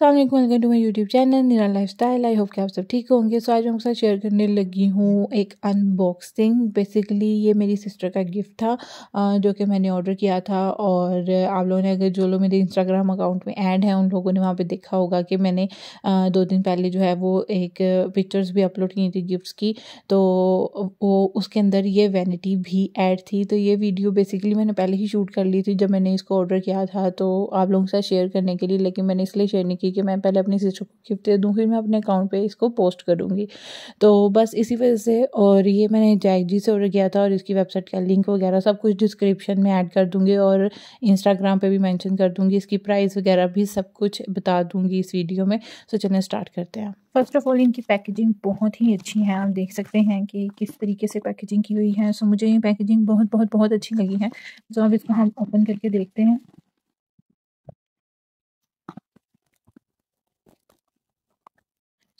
अस्सलाम वालेकुम, welcome to my YouTube channel Nira lifestyle. I hope कि आप सब ठीक होंगे। सो आज मैं आपके साथ शेयर करने लगी हूँ एक अनबॉक्सिंग। बेसिकली ये मेरी सिस्टर का गिफ्ट था जो कि मैंने ऑर्डर किया था, और आप लोगों ने, अगर जो लोग मेरे इंस्टाग्राम अकाउंट में ऐड हैं, उन लोगों ने वहाँ पे देखा होगा कि मैंने 2 दिन पहले जो है वो एक पिक्चर्स भी अपलोड की थी गिफ्ट्स की, तो वो उसके अंदर ये वैनिटी भी ऐड थी। तो ये वीडियो बेसिकली मैंने पहले ही शूट कर ली थी जब मैंने इसको ऑर्डर किया था, तो आप लोगों के साथ शेयर करने के लिए। लेकिन मैंने इसलिए शेयर नहीं कि मैं पहले अपनी सिस्टर को गिफ्ट दे दूँ, फिर मैं अपने अकाउंट पे इसको पोस्ट करूँगी, तो बस इसी वजह से। और ये मैंने जैक जी से ऑर्डर किया था, और इसकी वेबसाइट का लिंक वगैरह सब कुछ डिस्क्रिप्शन में ऐड कर दूँगी, और इंस्टाग्राम पे भी मेंशन कर दूँगी, इसकी प्राइस वगैरह भी सब कुछ बता दूँगी इस वीडियो में। सो चलिए स्टार्ट करते हैं। फर्स्ट ऑफ ऑल इनकी पैकेजिंग बहुत ही अच्छी है, आप देख सकते हैं कि किस तरीके से पैकेजिंग की हुई है। सो मुझे ये पैकेजिंग बहुत बहुत बहुत अच्छी लगी है। सो अब इसको हम ओपन करके देखते हैं।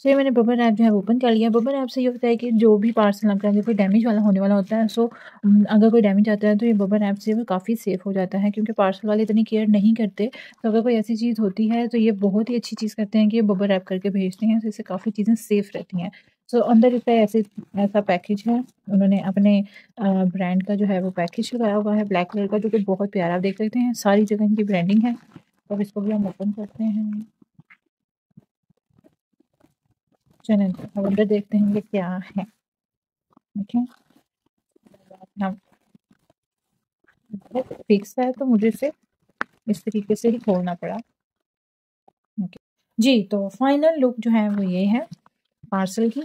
तो मैंने बबल ऐप जो है ओपन कर लिया। बबल ऐप से ये होता है कि जो भी पार्सल आपका कोई डैमेज वाला होने वाला होता है, सो अगर कोई डैमेज आता है तो ये बबल ऐप से वो काफ़ी सेफ़ हो जाता है, क्योंकि पार्सल वाले इतनी केयर नहीं करते। तो अगर कोई ऐसी चीज़ होती है तो ये बहुत ही अच्छी चीज़ करते हैं कि ये बबल ऐप करके भेजते हैं, तो इससे काफ़ी चीज़ें सेफ़ रहती हैं। सो अंदर इसका ऐसा पैकेज है, उन्होंने अपने ब्रांड का जो है वो पैकेज लगाया हुआ है ब्लैक कलर का, जो कि बहुत प्यारा, आप देख सकते हैं सारी जगह इनकी ब्रांडिंग है। अब इसको भी हम ओपन करते हैं, चैनल अब अंदर देखते हैं कि क्या है। ओके, फिक्स है तो मुझे इसे इस तरीके से ही खोलना पड़ा। ओके जी, तो फाइनल लुक जो है वो ये है पार्सल की।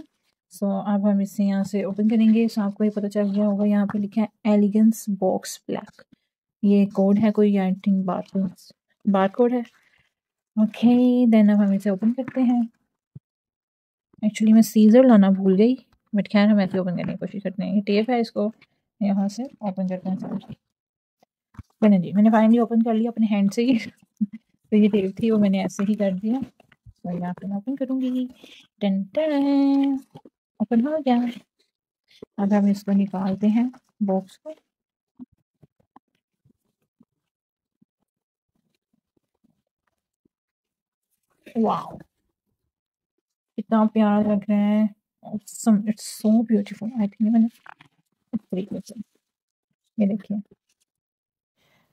सो अब हम इसे यहाँ से ओपन करेंगे। सो आपको ये पता चल गया होगा, यहाँ पे लिखा है एलिगेंस बॉक्स ब्लैक, ये कोड है कोई, आई थिंक बार कोड है। ओके देन अब हम इसे ओपन करते हैं। एक्चुअली मैं सीजर लाना भूल गई, बट खैर हम ऐसे ओपन करने की कोशिश करते हैं। ये टेप है, इसको यहाँ से ओपन करते हैं सारे। बने जी, मैंने फाइनली ओपन कर लिया अपने हैंड से ही। तो ये टेप थी, वो मैंने ऐसे ही कर दिया। तो यहाँ पे मैं ओपन करूँगी, टन टन ओपन हो गया। अब हम इसको निकालते हैं बॉक्स को। वाओ कितना प्यारा लग रहा है, it's so beautiful. I think मैंने इस तरीके से, ये देखिए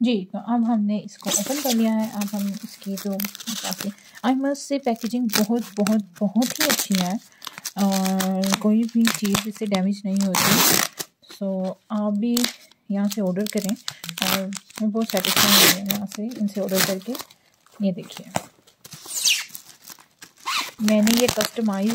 जी। तो अब हमने इसको ओपन कर लिया है। अब हम इसकी जो तो आई मस्ट से पैकेजिंग बहुत बहुत बहुत ही अच्छी है, और कोई भी चीज़ इससे डैमेज नहीं होती। सो आप भी यहाँ से ऑर्डर करें, और मैं बहुत सेटिस्फाई हूँ यहाँ से, इनसे ऑर्डर करके। ये देखिए मैंने ये कस्टमाइज़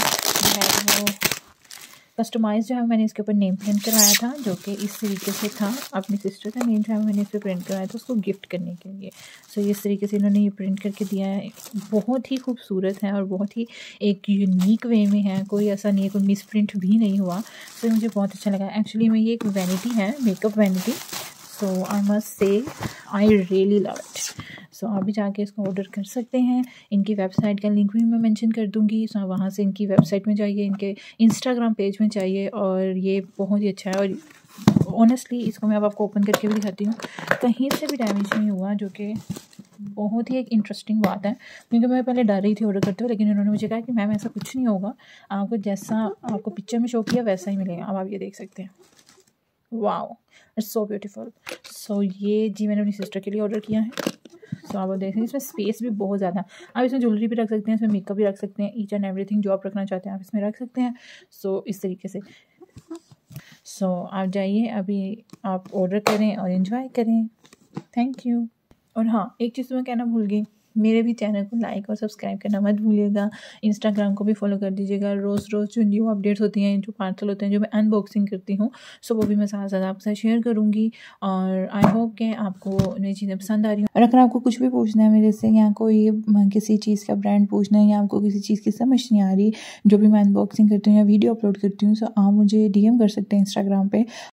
जो है मैंने इसके ऊपर नेम प्रिंट करवाया था, जो कि इस तरीके से था। अपनी सिस्टर का नेम जो है मैंने इस पर प्रिंट करवाया था उसको गिफ्ट करने के लिए। सो इस तरीके से इन्होंने ये प्रिंट करके दिया है। बहुत ही खूबसूरत है, और बहुत ही एक यूनिक वे में है, कोई ऐसा नहीं है, कोई मिस प्रिंट भी नहीं हुआ। तो मुझे बहुत अच्छा लगा। एक्चुअली में ये एक वैनिटी है, makeup vanity. So I must say I really love it. So आप भी जाके इसको ऑर्डर कर सकते हैं। इनकी वेबसाइट का लिंक भी मैं मेंशन कर दूंगी। सो वहाँ से इनकी वेबसाइट में जाइए, इनके इंस्टाग्राम पेज में जाइए, और ये बहुत ही अच्छा है। और ऑनेस्टली इसको मैं अब आपको ओपन करके भी दिखाती हूँ, कहीं से भी डैमेज नहीं हुआ, जो कि बहुत ही एक इंटरेस्टिंग बात है, क्योंकि मैं पहले डर रही थी ऑर्डर करते हुए। लेकिन उन्होंने मुझे कहा कि मैम ऐसा कुछ नहीं होगा, आपको जैसा आपको पिक्चर में शो किया वैसा ही मिलेगा। अब आप ये देख सकते हैं, wow it's so beautiful. So ये जी मैंने अपनी सिस्टर के लिए ऑर्डर किया है। तो आप देख सकते हैं इसमें स्पेस भी बहुत ज़्यादा है, आप इसमें ज्वेलरी भी रख सकते हैं, इसमें मेकअप भी रख सकते हैं, ईच एंड एवरीथिंग जो आप रखना चाहते हैं आप इसमें रख सकते हैं। सो इस तरीके से आप जाइए अभी आप ऑर्डर करें और इन्जॉय करें। Thank you. और हाँ, एक चीज़ तो मैं कहना भूल गई, मेरे भी चैनल को लाइक और सब्सक्राइब करना मत भूलिएगा। इंस्टाग्राम को भी फॉलो कर दीजिएगा। रोज़ रोज़ जो न्यू अपडेट्स होती हैं, जो पार्सल होते हैं, जो मैं अनबॉक्सिंग करती हूँ, सो वो भी मैं साथ साथ आपके साथ शेयर करूँगी। और आई होप कि आपको नई चीज़ें पसंद आ रही हो। और अगर आपको कुछ भी पूछना है मेरे से, या कोई किसी चीज़ का ब्रांड पूछना है, या आपको किसी चीज़ की समझ नहीं आ रही जो भी मैं अनबॉक्सिंग करती हूँ या वीडियो अपलोड करती हूँ, सो आप मुझे DM कर सकते हैं इंस्टाग्राम पर।